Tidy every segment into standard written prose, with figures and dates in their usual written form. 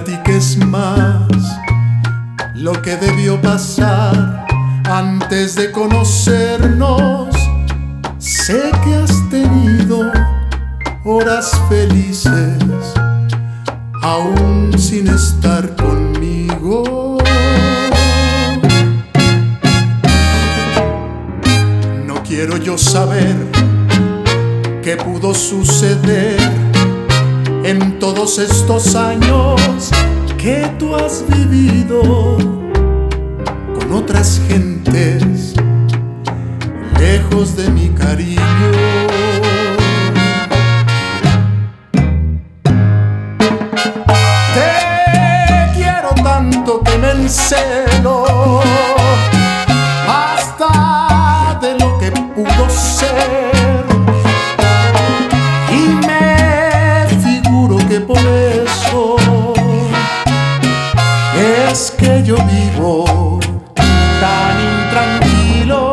platiques más lo que debió pasar antes de conocernos. Sé que has tenido horas felices aún sin estar conmigo. No quiero yo saber qué pudo suceder en todos estos años que tú has vivido con otras gentes, lejos de mi cariño. Te quiero tanto que me encelo hasta de lo que pudo ser. Es que yo vivo tan intranquilo.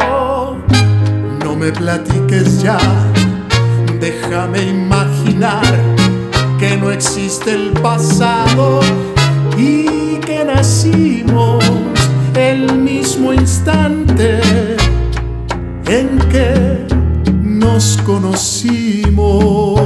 No me platiques ya, déjame imaginar que no existe el pasado y que nacimos el mismo instante en que nos conocimos.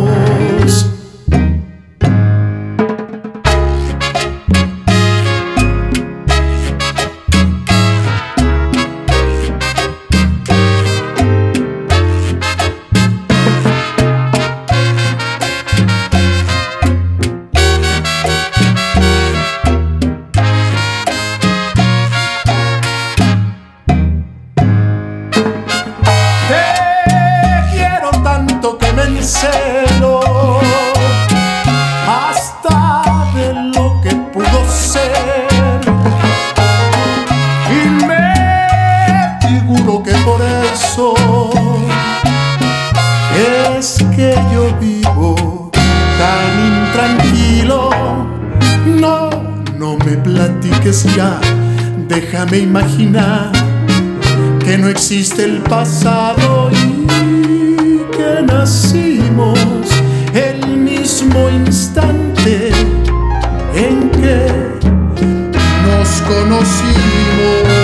Celo hasta de lo que pudo ser, y me figuro que por eso es que yo vivo tan intranquilo. No, no me platiques ya, déjame imaginar que no existe el pasado y que nací el mismo instante en que nos conocimos.